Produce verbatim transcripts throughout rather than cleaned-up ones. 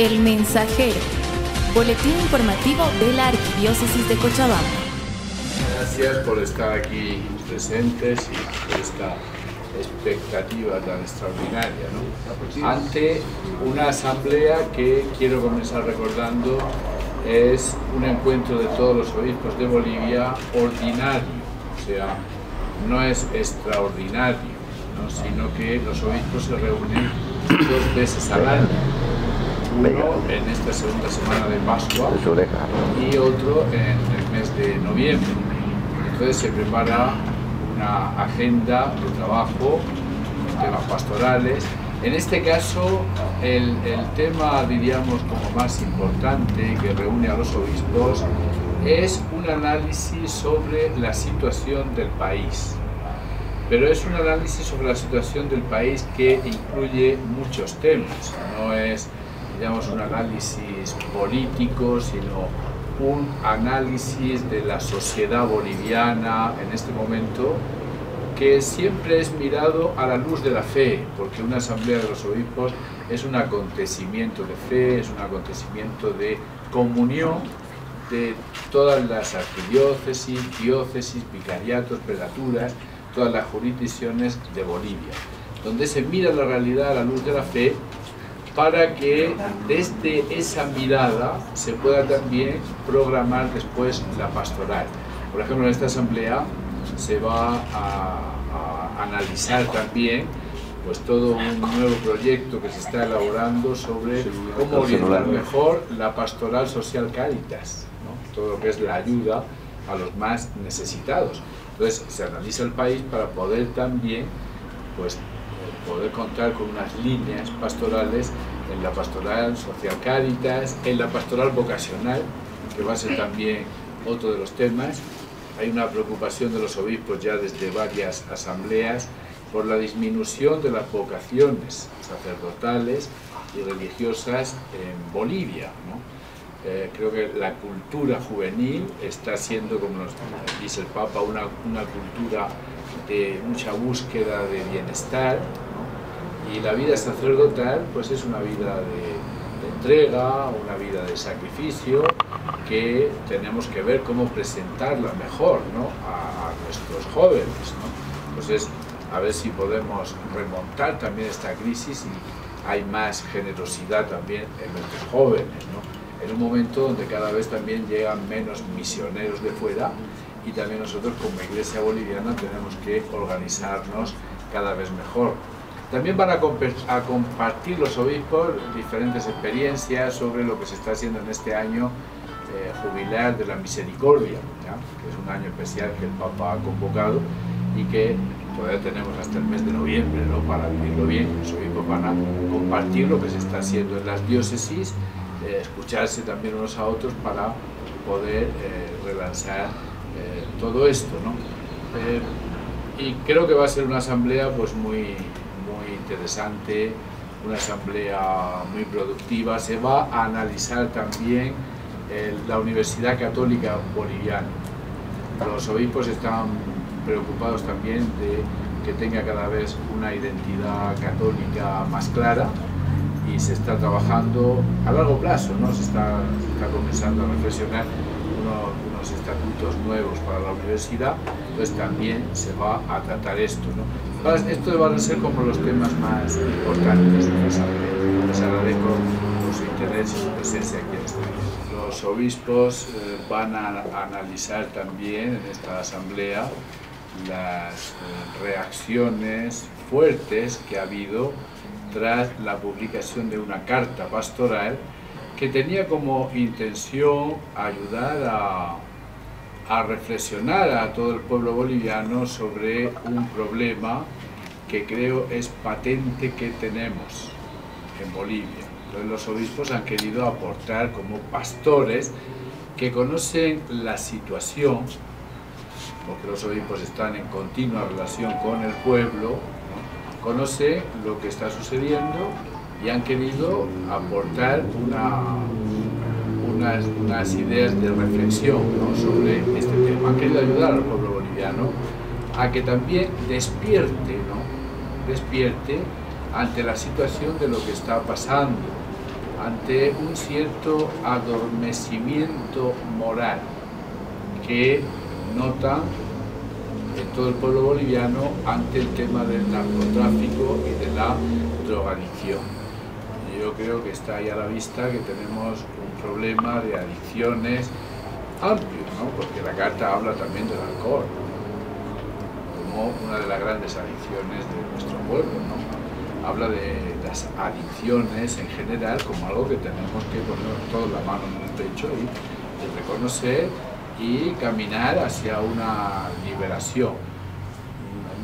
El Mensajero, boletín informativo de la Arquidiócesis de Cochabamba. Gracias por estar aquí presentes y por esta expectativa tan extraordinaria, ¿no? Ante una asamblea que quiero comenzar recordando es un encuentro de todos los obispos de Bolivia ordinario, o sea, no es extraordinario, ¿no? Sino que los obispos se reúnen dos veces al año, uno en esta segunda semana de Pascua y otro en el mes de noviembre. Entonces se prepara una agenda de trabajo con temas pastorales. En este caso, el, el tema, diríamos, como más importante que reúne a los obispos es un análisis sobre la situación del país. Pero es un análisis sobre la situación del país que incluye muchos temas. No es, digamos, un análisis político, sino un análisis de la sociedad boliviana en este momento, que siempre es mirado a la luz de la fe, porque una asamblea de los obispos es un acontecimiento de fe, es un acontecimiento de comunión de todas las arquidiócesis, diócesis, vicariatos, prelaturas, todas las jurisdicciones de Bolivia, donde se mira la realidad a la luz de la fe, para que desde esa mirada se pueda también programar después la pastoral. Por ejemplo, en esta asamblea se va a, a analizar también pues todo un nuevo proyecto que se está elaborando sobre cómo orientar mejor la pastoral social Caritas, ¿no? Todo lo que es la ayuda a los más necesitados. Entonces se analiza el país para poder también pues poder contar con unas líneas pastorales en la pastoral social Caritas, en la pastoral vocacional, que va a ser también otro de los temas. Hay una preocupación de los obispos ya desde varias asambleas por la disminución de las vocaciones sacerdotales y religiosas en Bolivia, ¿no? Eh, creo que la cultura juvenil está siendo, como nos dice el Papa, una, una cultura de mucha búsqueda de bienestar, ¿no? Y la vida sacerdotal pues es una vida de, de entrega, una vida de sacrificio, que tenemos que ver cómo presentarla mejor, ¿no? a, a nuestros jóvenes, ¿no? Entonces, a ver si podemos remontar también esta crisis y hay más generosidad también en nuestros jóvenes, ¿no? En un momento donde cada vez también llegan menos misioneros de fuera, y también nosotros como Iglesia Boliviana tenemos que organizarnos cada vez mejor. También van a, comp a compartir los obispos diferentes experiencias sobre lo que se está haciendo en este año eh, jubilar de la misericordia, ¿ya? Que es un año especial que el Papa ha convocado y que todavía tenemos hasta el mes de noviembre, ¿no? Para vivirlo bien. Los obispos van a compartir lo que se está haciendo en las diócesis, eh, escucharse también unos a otros para poder eh, relanzar Eh, todo esto, ¿no? Eh, y creo que va a ser una asamblea pues muy, muy interesante, una asamblea muy productiva. Se va a analizar también eh, la Universidad Católica Boliviana. Los obispos están preocupados también de que tenga cada vez una identidad católica más clara y se está trabajando a largo plazo, ¿no? Se está, se está comenzando a reflexionar unos estatutos nuevos para la universidad, pues también se va a tratar esto, ¿no? Estos van a ser como los temas más importantes de la asamblea. Les agradezco por su interés y su presencia aquí en este día. Los obispos eh, van a analizar también en esta asamblea las eh, reacciones fuertes que ha habido tras la publicación de una carta pastoral que tenía como intención ayudar a, a reflexionar a todo el pueblo boliviano sobre un problema que creo es patente que tenemos en Bolivia. Entonces, los obispos han querido aportar como pastores que conocen la situación, porque los obispos están en continua relación con el pueblo, ¿no? Conocen lo que está sucediendo y han querido aportar una, unas, unas ideas de reflexión, ¿no? Sobre este tema. Han querido ayudar al pueblo boliviano a que también despierte, ¿no? Despierte ante la situación de lo que está pasando ante un cierto adormecimiento moral que notan en todo el pueblo boliviano ante el tema del narcotráfico y de la drogadicción. Yo creo que está ahí a la vista que tenemos un problema de adicciones amplio, ¿no? Porque la carta habla también del alcohol, como una de las grandes adicciones de nuestro pueblo, ¿no? Habla de las adicciones en general como algo que tenemos que poner toda la mano en el pecho y, y reconocer y caminar hacia una liberación.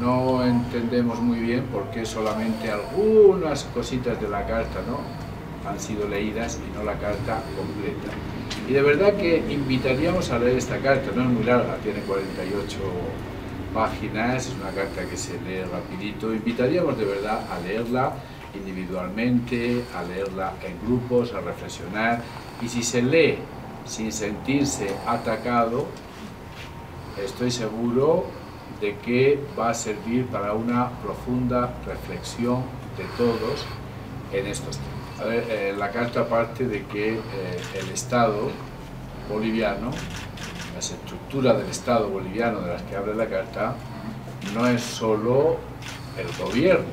No entendemos muy bien por qué solamente algunas cositas de la carta, ¿no?, han sido leídas y no la carta completa. Y de verdad que invitaríamos a leer esta carta, no es muy larga, tiene cuarenta y ocho páginas, es una carta que se lee rapidito. Invitaríamos de verdad a leerla individualmente, a leerla en grupos, a reflexionar, y si se lee sin sentirse atacado, estoy seguro de que va a servir para una profunda reflexión de todos en estos temas. A ver, eh, la carta parte de que eh, el Estado boliviano, las estructuras del Estado boliviano de las que habla la carta, no es solo el gobierno,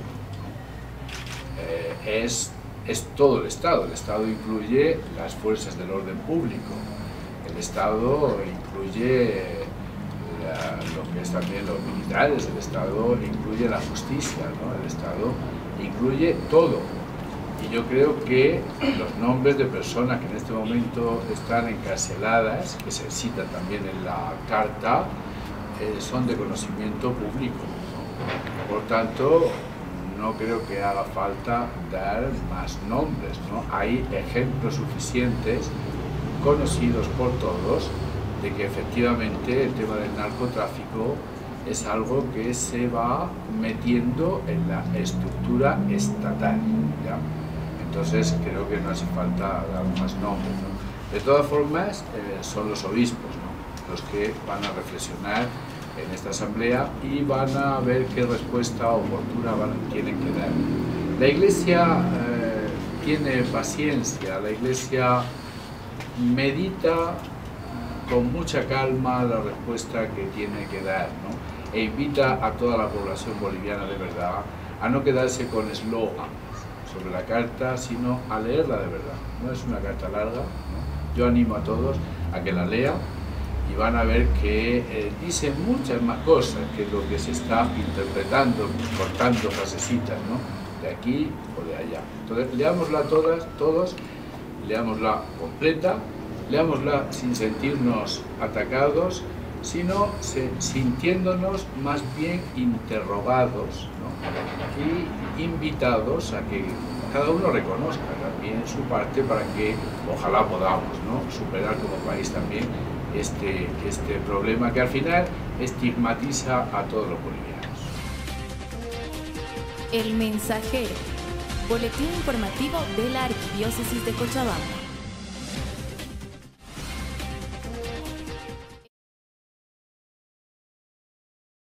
eh, es Es todo el Estado. El Estado incluye las fuerzas del orden público, el Estado incluye la, lo que es también los militares, el Estado incluye la justicia, ¿no? El Estado incluye todo. Y yo creo que los nombres de personas que en este momento están encarceladas, que se citan también en la carta, eh, son de conocimiento público, ¿no? Por tanto, no creo que haga falta dar más nombres, ¿no? Hay ejemplos suficientes, conocidos por todos, de que efectivamente el tema del narcotráfico es algo que se va metiendo en la estructura estatal, ¿ya? Entonces creo que no hace falta dar más nombres, ¿no? De todas formas, eh, son los obispos, ¿no?, los que van a reflexionar en esta asamblea y van a ver qué respuesta oportuna van, tienen que dar. La Iglesia eh, tiene paciencia, la Iglesia medita con mucha calma la respuesta que tiene que dar, ¿no?, e invita a toda la población boliviana de verdad a no quedarse con eslogan sobre la carta, sino a leerla de verdad. No es una carta larga, ¿no? Yo animo a todos a que la lean, y van a ver que eh, dice muchas más cosas que lo que se está interpretando, cortando frasecitas, ¿no?, de aquí o de allá. Entonces, leámosla todas, todos, leámosla completa, leámosla sin sentirnos atacados, sino se, sintiéndonos más bien interrogados, ¿no?, y invitados a que cada uno reconozca también su parte para que ojalá podamos, ¿no?, superar como país también Este, este problema que al final estigmatiza a todos los bolivianos. El Mensajero, boletín informativo de la Arquidiócesis de Cochabamba.